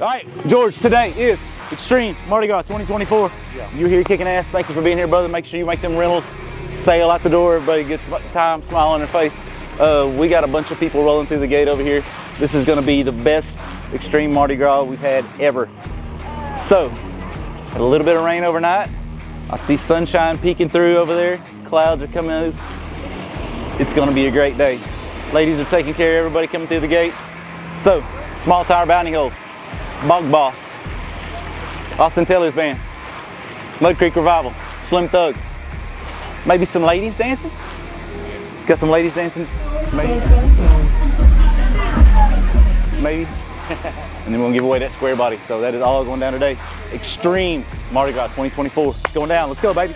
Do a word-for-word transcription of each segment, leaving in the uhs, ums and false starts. All right, George, today is Extreme Mardi Gras twenty twenty-four. Yeah. You're here kicking ass. Thank you for being here, brother. Make sure you make them rentals sail out the door. Everybody gets time, smile on their face. Uh, we got a bunch of people rolling through the gate over here. This is gonna be the best Extreme Mardi Gras we've had ever. So, had a little bit of rain overnight. I see sunshine peeking through over there. Clouds are coming out. It's gonna be a great day. Ladies are taking care of everybody coming through the gate. So, small tire bounty hole, Bog Boss, Austin Taylor's band, Mud Creek Revival, Slim Thug. Maybe some ladies dancing? Got some ladies dancing? Maybe. Maybe. And then we're gonna give away that square body. So that is all going down today. Extreme Mardi Gras twenty twenty-four. It's going down, let's go, baby.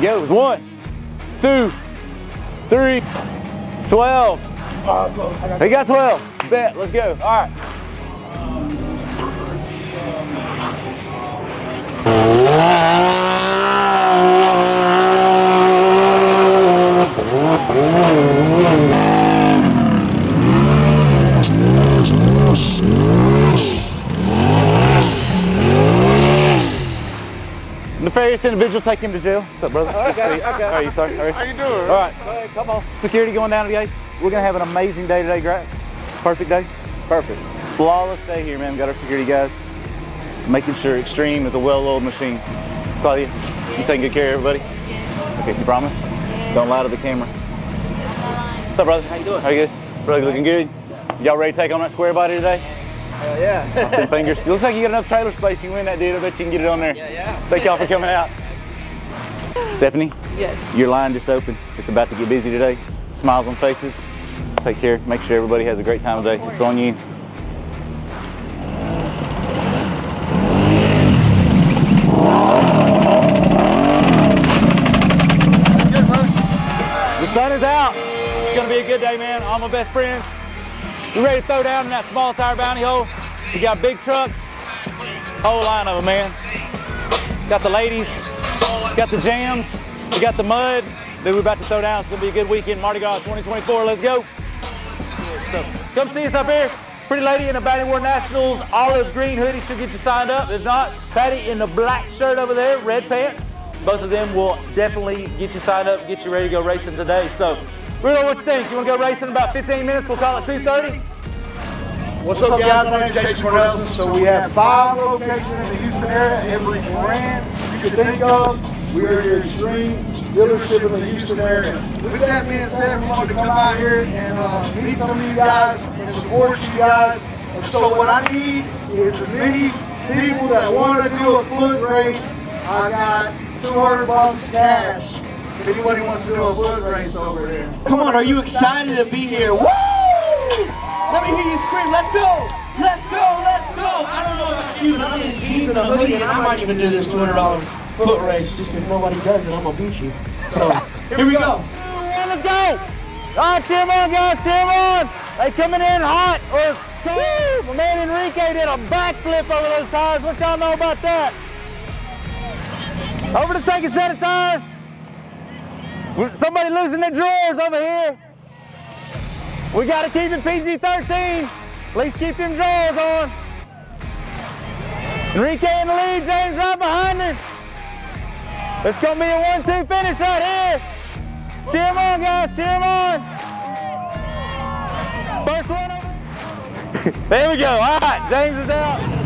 Here goes one, two, three, twelve. He got twelve. Bet. Let's go. All right. Nefarious individual, take him to jail. What's up, brother? Okay, okay. Are you sorry? How you doing? All right. All right, come on. Security going down to the gate. We're gonna have an amazing day today, Greg. Perfect day. Perfect. Flawless day here, man. We got our security guys making sure Extreme is a well-oiled machine. Claudia, you taking good care of everybody? Okay, you promise? Don't lie to the camera. What's up, brother? How you doing? How you good? Brother, looking good? Y'all ready to take on that square body today? Hell yeah. Awesome fingers. It looks like you got enough trailer space. You win that, dude. I bet you can get it on there. Yeah, yeah. Thank y'all for coming out. Stephanie? Yes. Your line just opened. It's about to get busy today. Smiles on faces. Take care. Make sure everybody has a great time today. It's on you. The sun is out. It's going to be a good day, man. All my best friends. You ready to throw down in that small tire bounty hole? You got big trucks, whole line of them, man. Got the ladies, got the jams, we got the mud. Dude, we're about to throw down. It's gonna be a good weekend. Mardi Gras twenty twenty-four. Let's go. So, come see us up here. Pretty lady in the Batty War Nationals olive green hoodie. She'll get you signed up. If not, Patty in the black shirt over there, red pants. Both of them will definitely get you signed up, get you ready to go racing today. So. Bruno, what you think? You want to go racing in about fifteen minutes? We'll call it two thirty. What's, What's up, guys? My name is Jason Nelson. So we have five locations in the Houston area. Every brand you could think of, we are your Extreme dealership in the Houston area. With that being said, we want to come out here and uh, meet some of you guys and support you guys. And so what I need is as many people that want to do a foot race. I got two hundred bucks cash. If anybody wants to do a foot race over there. Come on, are you excited to be here? Woo! Let me hear you scream, let's go! Let's go, let's go! I don't know about you, but I'm in jeans and a hoodie, and I might even do this two hundred dollar foot race, just if nobody does it, I'm gonna beat you. So, here we go. Let's go! All right, cheer them on, guys, cheer them on! They coming in hot, or woo! My man Enrique did a backflip over those tires. What y'all know about that? Over the second set of tires. Somebody losing their drawers over here. We got to keep it P G thirteen. At least keep them drawers on. Enrique in the lead, James right behind him. It's going to be a one two finish right here. Cheer him on, guys, cheer him on. First one over. There we go, all right, James is out.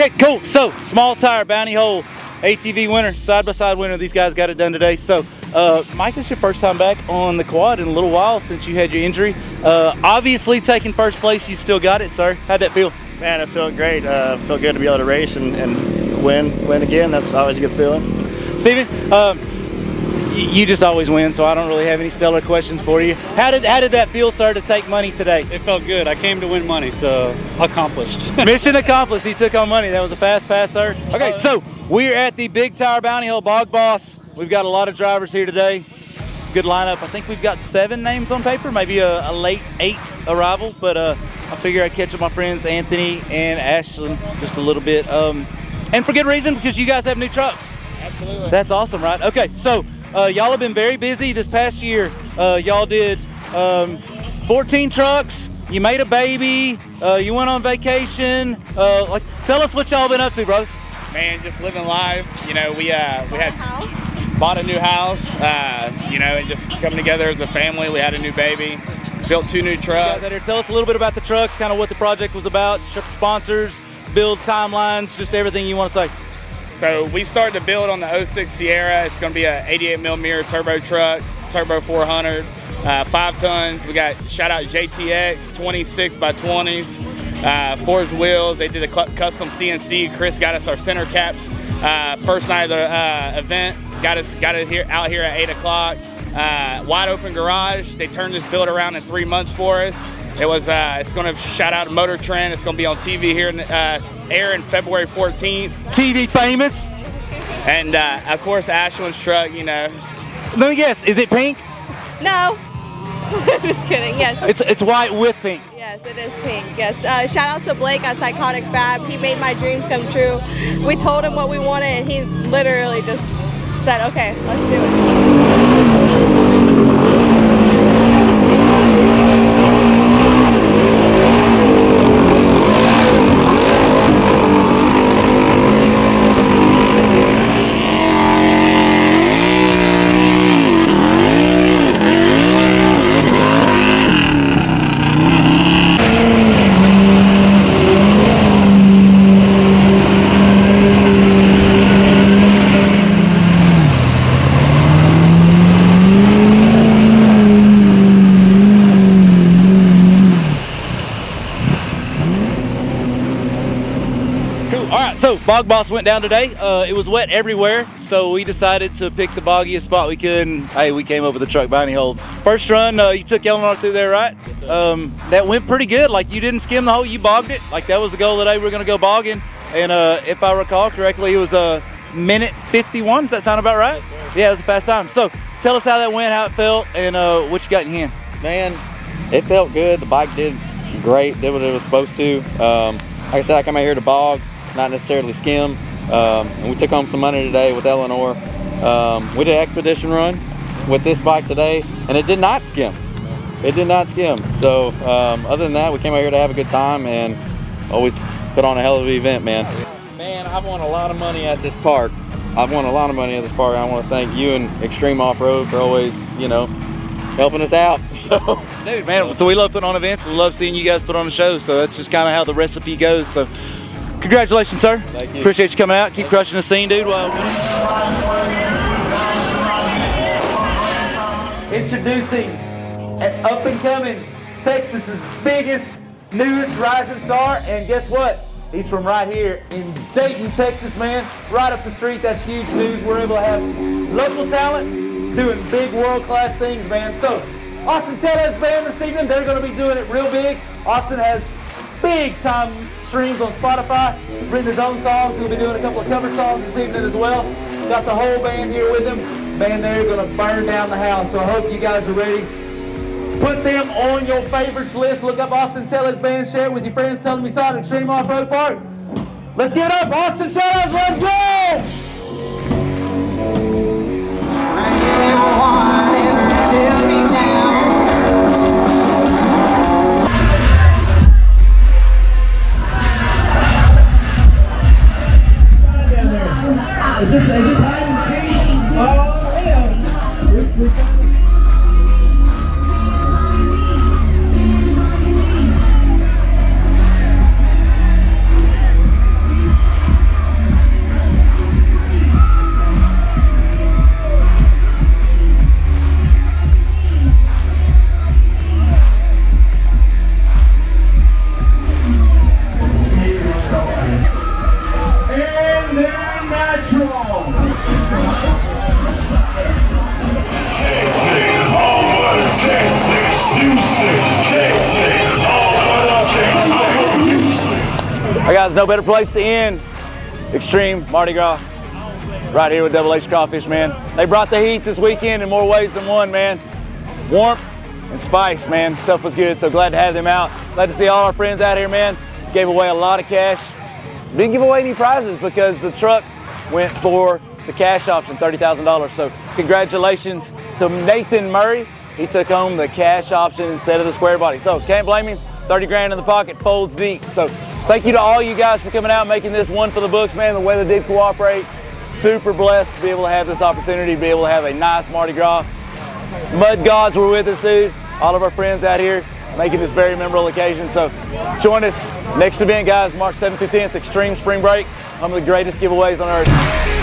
Okay, cool. So small tire bounty hole A T V winner, side by side winner. These guys got it done today. So uh, Mike, this is your first time back on the quad in a little while since you had your injury. Uh, obviously taking first place, you still got it, sir. How'd that feel? Man, I feel great. Uh, feel good to be able to race and, and win, win again. That's always a good feeling. Steven, um, you just always win, so I don't really have any stellar questions for you. How did how did that feel, sir, to take money today? It felt good. I came to win money, so accomplished. Mission accomplished. He took on money. That was a fast pass, sir. Okay, so we're at the Big Tire Bounty Hole Bog Boss. We've got a lot of drivers here today. Good lineup. I think we've got seven names on paper, maybe a, a late eighth arrival, but uh, I figure I'd catch up my friends Anthony and Ashlyn just a little bit. Um, and for good reason, because you guys have new trucks. Absolutely. That's awesome, right? Okay, so uh, y'all have been very busy this past year. Uh, y'all did um, fourteen trucks. You made a baby. Uh, you went on vacation. Uh, like, tell us what y'all been up to, brother. Man, just living life. You know, we uh, we had bought a new house. Uh, you know, and just coming together as a family. We had a new baby. Built two new trucks. Yeah, tell us a little bit about the trucks. Kind of what the project was about. Sponsors, build timelines, just everything you want to say. So we started to build on the oh six Sierra. It's going to be an eighty-eight millimeter turbo truck, turbo four hundred, uh, five tons. We got shout out J T X, twenty-six by twenties, uh, forged wheels. They did a custom C N C. Chris got us our center caps. Uh, first night of the uh, event, got us got it here out here at eight o'clock. Uh, Wide Open Garage. They turned this build around in three months for us. It was. Uh, it's going to shout out to Motor Trend. It's going to be on T V here in uh, air in February fourteenth. T V famous. And uh, of course, Ashlyn's truck. You know. Let me guess. Is it pink? No. Just kidding. Yes. It's it's white with pink. Yes, it is pink. Yes. Uh, shout out to Blake at Psychotic Fab. He made my dreams come true. We told him what we wanted, and he literally just said, "Okay, let's do it." So Bog Boss went down today. Uh, it was wet everywhere, so we decided to pick the boggiest spot we could. And, hey, we came up with a truck bounty hole. First run, uh, you took Eleanor through there, right? Yes, um, that went pretty good. Like you didn't skim the hole, you bogged it. Like that was the goal today. We were gonna go bogging. And uh, if I recall correctly, it was a minute fifty-one. Does that sound about right? Yes, yeah, it was a fast time. So tell us how that went, how it felt, and uh, what you got in your hand. Man, it felt good. The bike did great. Did what it was supposed to. Um, like I said, I come out here to bog. Not necessarily skim, um, and we took home some money today with Eleanor. Um, we did an expedition run with this bike today, and it did not skim. It did not skim. So um, other than that, we came out here to have a good time and always put on a hell of an event, man. Man, I've won a lot of money at this park. I've won a lot of money at this park. I want to thank you and Extreme Offroad for always, you know, helping us out. So. Dude, man, so we love putting on events. We love seeing you guys put on a show. So that's just kind of how the recipe goes. So. Congratulations, sir. Thank you. Appreciate you coming out. Keep crushing the scene, dude. Well, introducing an up-and-coming Texas's biggest, newest rising star, and guess what? He's from right here in Dayton, Texas, man. Right up the street. That's huge news. We're able to have local talent doing big world-class things, man. So, Austin Taylor's band this evening. They're going to be doing it real big. Austin has big-time streams on Spotify. He's written his own songs. He'll be doing a couple of cover songs this evening as well. Got the whole band here with him. Man, they're going to burn down the house. So I hope you guys are ready. Put them on your favorites list. Look up Austin Tellez band. Share it with your friends. Tell them you saw it at Extreme Offroad Park. Let's get up, Austin Tellez. Let's go! Is this, is this hide and seek? Oh, yeah. I got no better place to end Extreme Mardi Gras right here with Double H Crawfish, man. They brought the heat this weekend in more ways than one, man. Warmth and spice, man. Stuff was good, so glad to have them out. Glad to see all our friends out here, man. Gave away a lot of cash. Didn't give away any prizes because the truck went for the cash option, thirty thousand dollars. So congratulations to Nathan Murray. He took home the cash option instead of the square body. So can't blame him. thirty grand in the pocket, folds deep. So thank you to all you guys for coming out and making this one for the books, man. The weather did cooperate. Super blessed to be able to have this opportunity, be able to have a nice Mardi Gras. Mud Gods were with us, dude. All of our friends out here making this very memorable occasion. So join us next event, guys, March seventh through tenth, Extreme Spring Break. One of the greatest giveaways on earth.